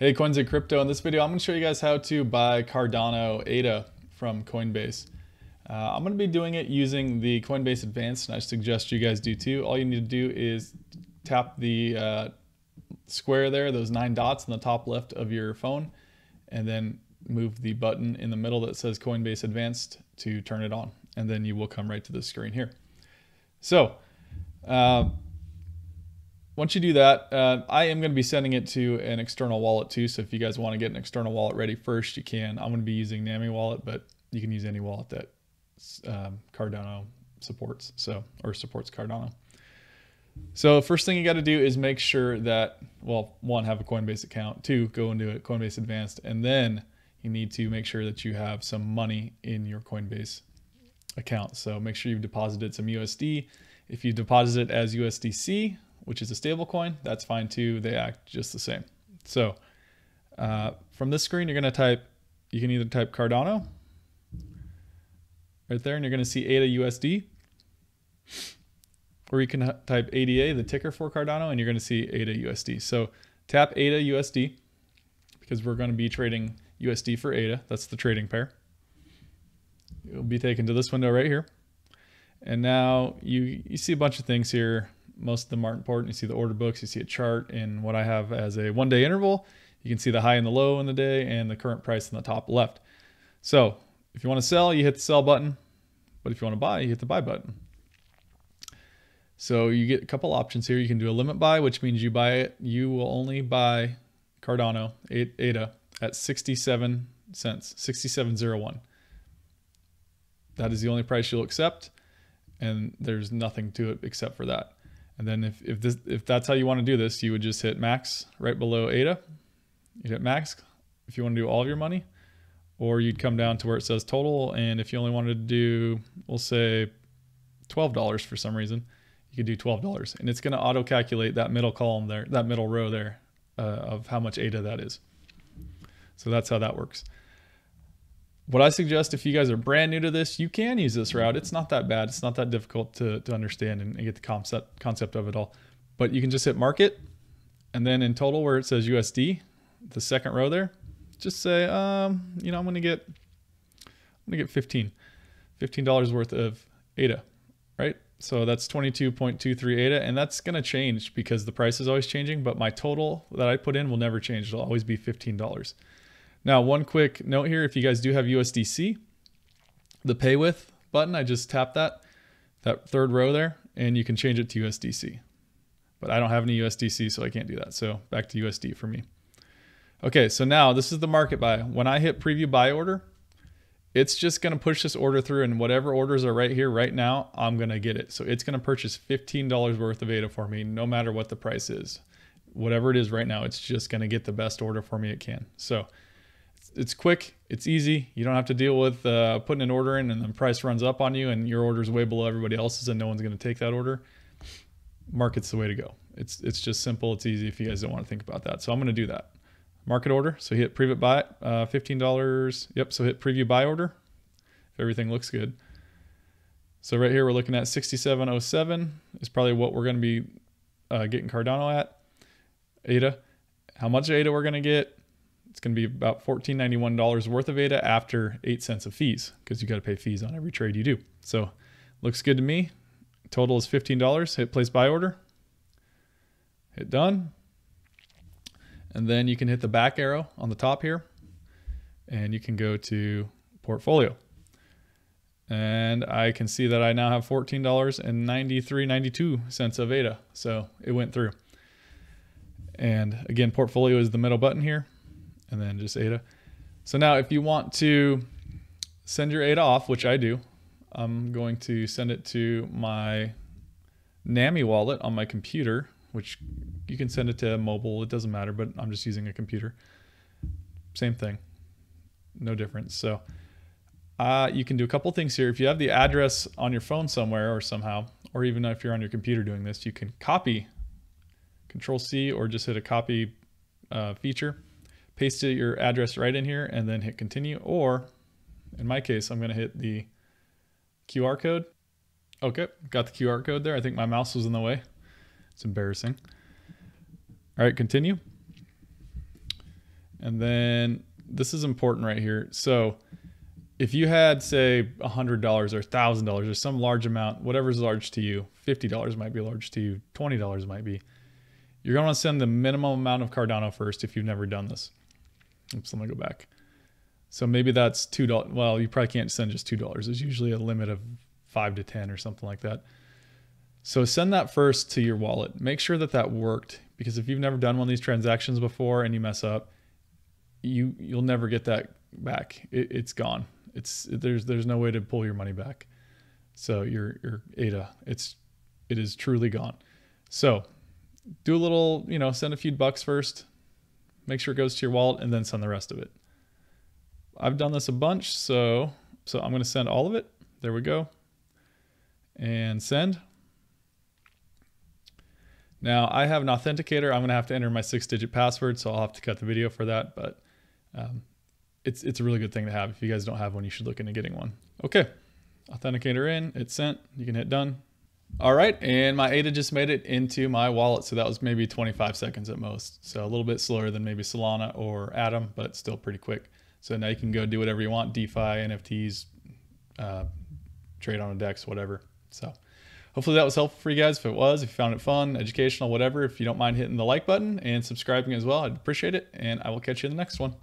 Hey Coins and Crypto, in this video I'm going to show you guys how to buy Cardano ADA from Coinbase. I'm going to be doing it using the Coinbase Advanced, and I suggest you guys do too. All you need to do is tap the square there, those 9 dots in the top left of your phone, and then move the button in the middle that says Coinbase Advanced to turn it on, and then you will come right to the screen here. So once you do that, I am going to be sending it to an external wallet too. So if you guys want to get an external wallet ready first, you can. I'm going to be using NAMI wallet, but you can use any wallet that Cardano supports, or supports Cardano. So first thing you got to do is make sure that, well, one, have a Coinbase account, two, go into a Coinbase Advanced, and then you need to make sure that you have some money in your Coinbase account. So make sure you've deposited some USD. If you deposit it as USDC, which is a stable coin, that's fine too. They act just the same. So from this screen, you're going to type, you can either type Cardano right there, and you're going to see ADA USD, or you can type ADA, the ticker for Cardano, and you're going to see ADA USD. So tap ADA USD, because we're going to be trading USD for ADA. That's the trading pair. You'll be taken to this window right here. And now you see a bunch of things here. Most of them aren't important. You see the order books, you see a chart, and what I have as a one-day interval. You can see the high and the low in the day and the current price in the top left. So if you want to sell, you hit the sell button, but if you want to buy, you hit the buy button. So you get a couple options here. You can do a limit buy, which means you buy it. You will only buy Cardano ADA at 67 cents, 67.01. That is the only price you'll accept, and there's nothing to it except for that. And then if that's how you want to do this, you would just hit max right below ADA. You'd hit max if you want to do all of your money, or you'd come down to where it says total. And if you only wanted to do, we'll say $12 for some reason, you could do $12. And it's going to auto calculate that middle column there, that middle row there of how much ADA that is. So that's how that works. What I suggest, if you guys are brand new to this, you can use this route. It's not that bad. It's not that difficult to understand and get the concept of it all. But you can just hit market, and then in total where it says USD, the second row there, just say, you know, I'm gonna get $15 worth of ADA, right? So that's 22.23 ADA, and that's gonna change because the price is always changing. But my total that I put in will never change. It'll always be $15. Now, one quick note here, if you guys do have USDC, the pay with button, I just tap that third row there, and you can change it to USDC. But I don't have any USDC, so I can't do that. So back to USD for me. Okay, so now this is the market buy. When I hit preview buy order, it's just gonna push this order through, and whatever orders are right here right now, I'm gonna get it. So it's gonna purchase $15 worth of ADA for me, no matter what the price is. Whatever it is right now, it's just gonna get the best order for me it can. So it's quick, it's easy. You don't have to deal with putting an order in and the price runs up on you and your order's way below everybody else's and no one's gonna take that order. Market's the way to go. It's just simple, it's easy if you guys don't wanna think about that. So I'm gonna do that. Market order, so hit preview buy, $15, yep, so hit preview buy order, if everything looks good. So right here we're looking at 67.07 is probably what we're gonna be getting Cardano at, ADA. How much ADA we're gonna get, it's going to be about $14.91 worth of ADA after 8 cents of fees, because you got to pay fees on every trade you do. So looks good to me. Total is $15. Hit place buy order. Hit done. And then you can hit the back arrow on the top here, and you can go to portfolio. And I can see that I now have $14.92 of ADA. So it went through. And again, portfolio is the middle button here, and then just ADA. So now if you want to send your ADA off, which I do, I'm going to send it to my NAMI wallet on my computer, which you can send it to mobile, it doesn't matter, but I'm just using a computer. Same thing, no difference. So you can do a couple things here. If you have the address on your phone somewhere or somehow, or even if you're on your computer doing this, you can copy, Control-C, or just hit a copy feature. Paste your address right in here and then hit continue. Or in my case, I'm going to hit the QR code. Okay, got the QR code there. I think my mouse was in the way. It's embarrassing. All right, continue. And then this is important right here. So if you had, say, $100 or $1,000 or some large amount, whatever's large to you, $50 might be large to you, $20 might be, you're going to want to send the minimum amount of Cardano first if you've never done this. Oops, let me go back. So maybe that's $2. Well, you probably can't send just $2. There's usually a limit of 5 to 10 or something like that. So send that first to your wallet. Make sure that that worked, because if you've never done one of these transactions before and you mess up, you'll never get that back. It's gone. There's no way to pull your money back. So your ADA, it is truly gone. So do a little, send a few bucks first, make sure it goes to your wallet, and then send the rest of it. I've done this a bunch, so I'm going to send all of it. There we go. And send. Now I have an authenticator. I'm going to have to enter my 6-digit password, so I'll have to cut the video for that, but it's a really good thing to have. If you guys don't have one, you should look into getting one. Okay. Authenticator in, it's sent. You can hit done. All right. And my ADA just made it into my wallet. So that was maybe 25 seconds at most. So a little bit slower than maybe Solana or Atom, but still pretty quick. So now you can go do whatever you want. DeFi, NFTs, trade on a DEX, whatever. So hopefully that was helpful for you guys. If it was, if you found it fun, educational, whatever, if you don't mind hitting the like button and subscribing as well, I'd appreciate it. And I will catch you in the next one.